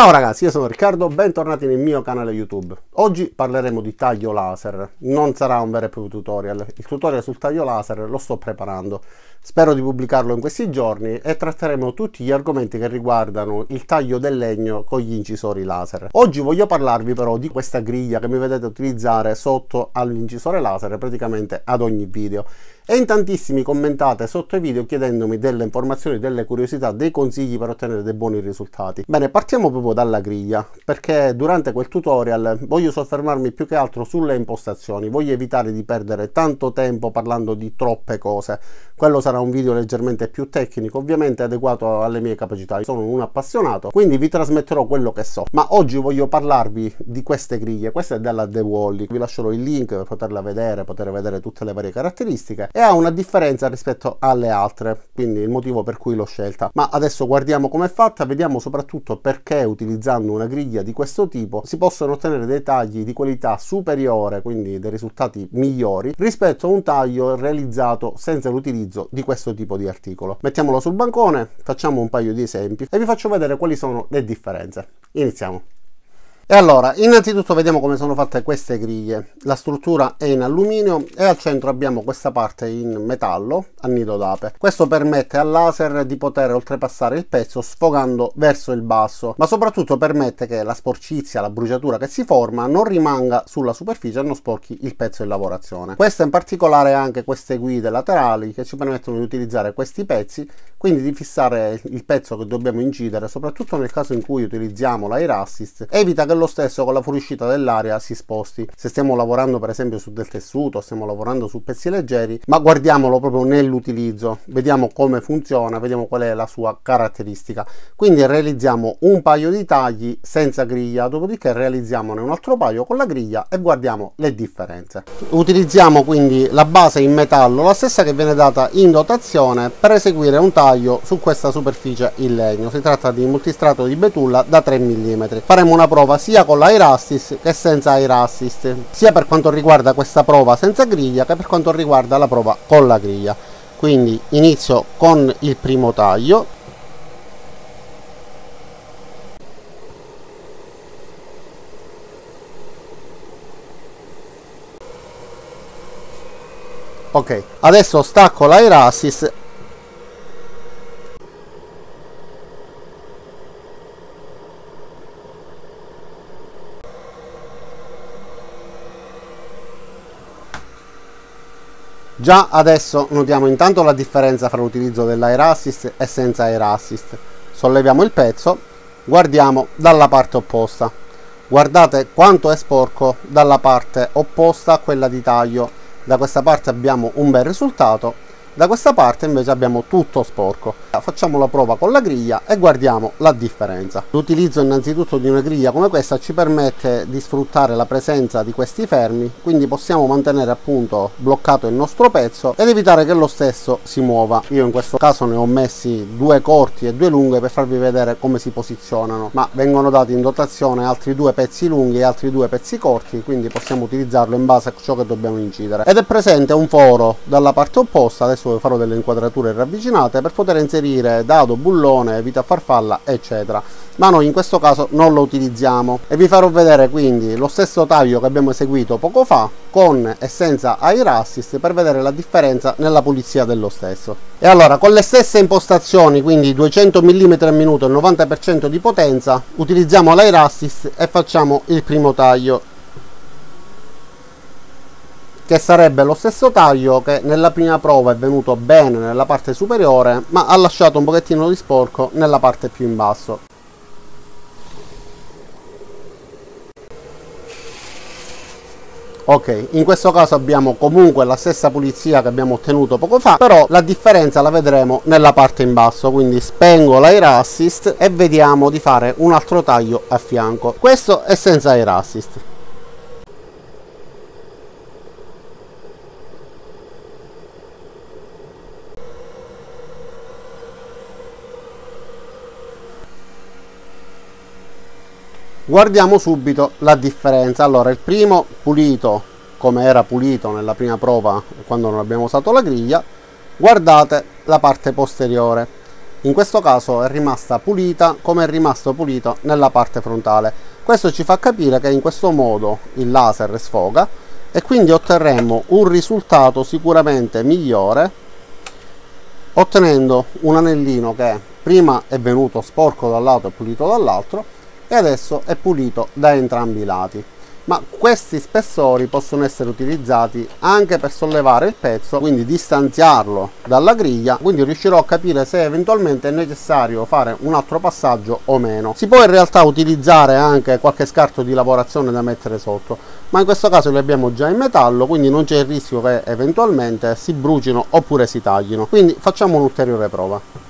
Ciao ragazzi, io sono Riccardo, bentornati nel mio canale YouTube. Oggi parleremo di taglio laser. Non sarà un vero e proprio tutorial, il tutorial sul taglio laser lo sto preparando, spero di pubblicarlo in questi giorni, e tratteremo tutti gli argomenti che riguardano il taglio del legno con gli incisori laser. Oggi voglio parlarvi però di questa griglia che mi vedete utilizzare sotto all'incisore laser praticamente ad ogni video, e in tantissimi commentate sotto i video chiedendomi delle informazioni, delle curiosità, dei consigli per ottenere dei buoni risultati. Bene, partiamo proprio dalla griglia, perché durante quel tutorial voglio soffermarmi più che altro sulle impostazioni, voglio evitare di perdere tanto tempo parlando di troppe cose. Quello sarà un video leggermente più tecnico, ovviamente adeguato alle mie capacità. Io sono un appassionato, quindi vi trasmetterò quello che so, ma oggi voglio parlarvi di queste griglie. Questa è della Dewalley, vi lascerò il link per poterla vedere, poter vedere tutte le varie caratteristiche, e ha una differenza rispetto alle altre, quindi il motivo per cui l'ho scelta. Ma adesso guardiamo com'è fatta, vediamo soprattutto perché utilizzando una griglia di questo tipo si possono ottenere dei tagli di qualità superiore, quindi dei risultati migliori rispetto a un taglio realizzato senza l'utilizzo di questo tipo di articolo. Mettiamolo sul bancone, facciamo un paio di esempi e vi faccio vedere quali sono le differenze. Iniziamo. E allora, innanzitutto vediamo come sono fatte queste griglie. La struttura è in alluminio e al centro abbiamo questa parte in metallo a nido d'ape. Questo permette al laser di poter oltrepassare il pezzo sfogando verso il basso, ma soprattutto permette che la sporcizia, la bruciatura che si forma non rimanga sulla superficie e non sporchi il pezzo in lavorazione. Questa in particolare ha anche queste guide laterali che ci permettono di utilizzare questi pezzi, quindi di fissare il pezzo che dobbiamo incidere, soprattutto nel caso in cui utilizziamo l'air assist. Evita che lo stesso con la fuoriuscita dell'aria si sposti. Se stiamo lavorando per esempio su del tessuto, stiamo lavorando su pezzi leggeri, ma guardiamolo proprio nell'utilizzo, vediamo come funziona, vediamo qual è la sua caratteristica. Quindi realizziamo un paio di tagli senza griglia, dopodiché realizziamone un altro paio con la griglia e guardiamo le differenze. Utilizziamo quindi la base in metallo, la stessa che viene data in dotazione per eseguire un taglio su questa superficie in legno. Si tratta di multistrato di betulla da 3 mm. Faremo una prova sia con l'air assist che senza air assist, sia per quanto riguarda questa prova senza griglia che per quanto riguarda la prova con la griglia. Quindi inizio con il primo taglio, ok. Adesso stacco l'air assist . Già adesso notiamo intanto la differenza fra l'utilizzo dell'air assist e senza air assist. Solleviamo il pezzo, guardiamo dalla parte opposta. Guardate quanto è sporco dalla parte opposta a quella di taglio. Da questa parte abbiamo un bel risultato, da questa parte invece abbiamo tutto sporco. Facciamo la prova con la griglia e guardiamo la differenza. L'utilizzo innanzitutto di una griglia come questa ci permette di sfruttare la presenza di questi fermi, quindi possiamo mantenere appunto bloccato il nostro pezzo ed evitare che lo stesso si muova. Io in questo caso ne ho messi 2 corti e 2 lunghi per farvi vedere come si posizionano, ma vengono dati in dotazione altri 2 pezzi lunghi e altri 2 pezzi corti, quindi possiamo utilizzarlo in base a ciò che dobbiamo incidere. Ed è presente un foro dalla parte opposta, adesso farò delle inquadrature ravvicinate per poter inserire dado, bullone, vita farfalla eccetera, ma noi in questo caso non lo utilizziamo, e vi farò vedere quindi lo stesso taglio che abbiamo eseguito poco fa con e senza air assist per vedere la differenza nella pulizia dello stesso. E allora, con le stesse impostazioni, quindi 200 mm al minuto e 90% di potenza, utilizziamo l'air assist e facciamo il primo taglio, che sarebbe lo stesso taglio che nella prima prova è venuto bene nella parte superiore, ma ha lasciato un pochettino di sporco nella parte più in basso. Ok, in questo caso abbiamo comunque la stessa pulizia che abbiamo ottenuto poco fa, però la differenza la vedremo nella parte in basso, quindi spengo l'air assist e vediamo di fare un altro taglio a fianco. Questo è senza air assist. Guardiamo subito la differenza. Allora, il primo pulito come era pulito nella prima prova quando non abbiamo usato la griglia, guardate la parte posteriore, in questo caso è rimasta pulita come è rimasto pulito nella parte frontale. Questo ci fa capire che in questo modo il laser sfoga e quindi otterremo un risultato sicuramente migliore, ottenendo un anellino che prima è venuto sporco da un lato e pulito dall'altro e adesso è pulito da entrambi i lati. Ma questi spessori possono essere utilizzati anche per sollevare il pezzo, quindi distanziarlo dalla griglia, quindi riuscirò a capire se eventualmente è necessario fare un altro passaggio o meno. Si può in realtà utilizzare anche qualche scarto di lavorazione da mettere sotto, ma in questo caso li abbiamo già in metallo, quindi non c'è il rischio che eventualmente si brucino oppure si taglino. Quindi facciamo un'ulteriore prova.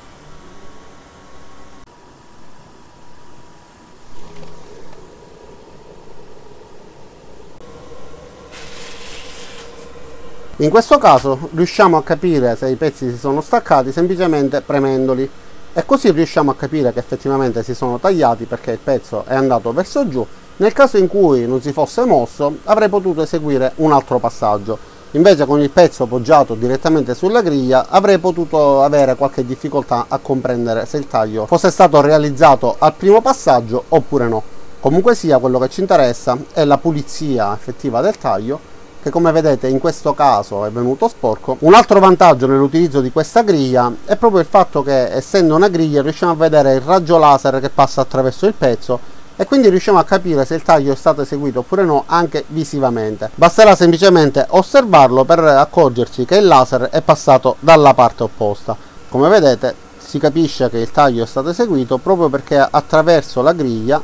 In questo caso riusciamo a capire se i pezzi si sono staccati semplicemente premendoli, e così riusciamo a capire che effettivamente si sono tagliati perché il pezzo è andato verso giù. Nel caso in cui non si fosse mosso avrei potuto eseguire un altro passaggio, invece con il pezzo poggiato direttamente sulla griglia avrei potuto avere qualche difficoltà a comprendere se il taglio fosse stato realizzato al primo passaggio oppure no. Comunque sia, quello che ci interessa è la pulizia effettiva del taglio, che come vedete in questo caso è venuto sporco. Un altro vantaggio nell'utilizzo di questa griglia è proprio il fatto che, essendo una griglia, riusciamo a vedere il raggio laser che passa attraverso il pezzo e quindi riusciamo a capire se il taglio è stato eseguito oppure no anche visivamente. Basterà semplicemente osservarlo per accorgersi che il laser è passato dalla parte opposta. Come vedete si capisce che il taglio è stato eseguito proprio perché attraverso la griglia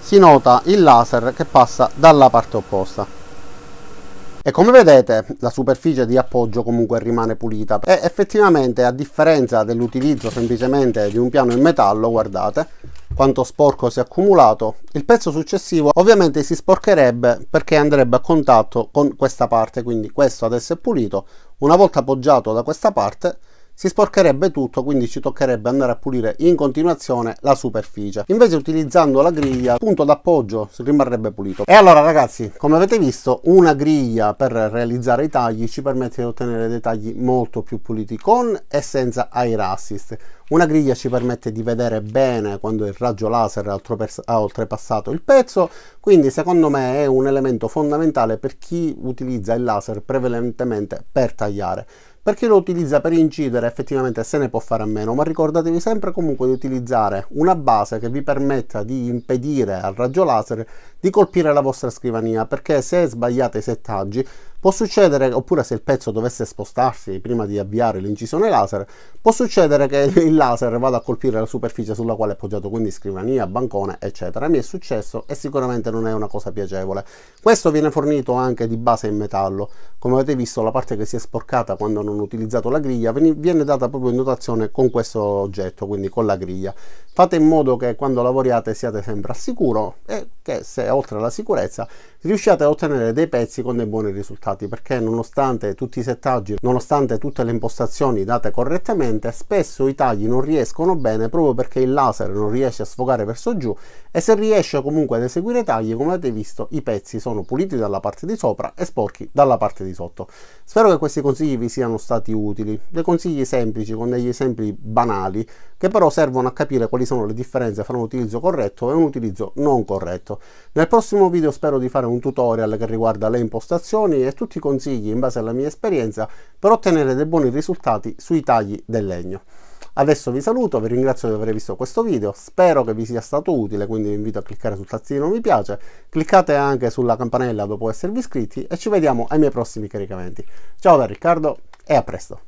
si nota il laser che passa dalla parte opposta. E come vedete la superficie di appoggio comunque rimane pulita, e effettivamente, a differenza dell'utilizzo semplicemente di un piano in metallo, guardate quanto sporco si è accumulato. Il pezzo successivo ovviamente si sporcherebbe perché andrebbe a contatto con questa parte, quindi questo adesso è pulito. Una volta poggiato da questa parte si sporcherebbe tutto, quindi ci toccherebbe andare a pulire in continuazione la superficie. Invece utilizzando la griglia, il punto d'appoggio rimarrebbe pulito. E allora ragazzi, come avete visto, una griglia per realizzare i tagli ci permette di ottenere dei tagli molto più puliti con e senza air assist. Una griglia ci permette di vedere bene quando il raggio laser ha oltrepassato il pezzo, quindi secondo me è un elemento fondamentale per chi utilizza il laser prevalentemente per tagliare. Per chi lo utilizza per incidere effettivamente se ne può fare a meno, ma ricordatevi sempre comunque di utilizzare una base che vi permetta di impedire al raggio laser di colpire la vostra scrivania, perché se sbagliate i settaggi può succedere, oppure se il pezzo dovesse spostarsi prima di avviare l'incisione laser, può succedere che il laser vada a colpire la superficie sulla quale è appoggiato, quindi scrivania, bancone eccetera. Mi è successo e sicuramente non è una cosa piacevole. Questo viene fornito anche di base in metallo. Come avete visto, la parte che si è sporcata quando non ho utilizzato la griglia viene data proprio in dotazione con questo oggetto, quindi con la griglia. Fate in modo che quando lavoriate siate sempre al sicuro e che, se oltre alla sicurezza, riusciate a ottenere dei pezzi con dei buoni risultati, perché nonostante tutti i settaggi, nonostante tutte le impostazioni date correttamente, spesso i tagli non riescono bene proprio perché il laser non riesce a sfogare verso giù, e se riesce comunque ad eseguire tagli, come avete visto, i pezzi sono puliti dalla parte di sopra e sporchi dalla parte di sotto. Spero che questi consigli vi siano stati utili, dei consigli semplici con degli esempi banali che però servono a capire quali sono le differenze fra un utilizzo corretto e un utilizzo non corretto. Nel prossimo video spero di fare un tutorial che riguarda le impostazioni e tutti i consigli in base alla mia esperienza per ottenere dei buoni risultati sui tagli del legno. Adesso vi saluto, vi ringrazio di aver visto questo video, spero che vi sia stato utile, quindi vi invito a cliccare sul tazzino mi piace, cliccate anche sulla campanella dopo esservi iscritti e ci vediamo ai miei prossimi caricamenti. Ciao da Riccardo e a presto!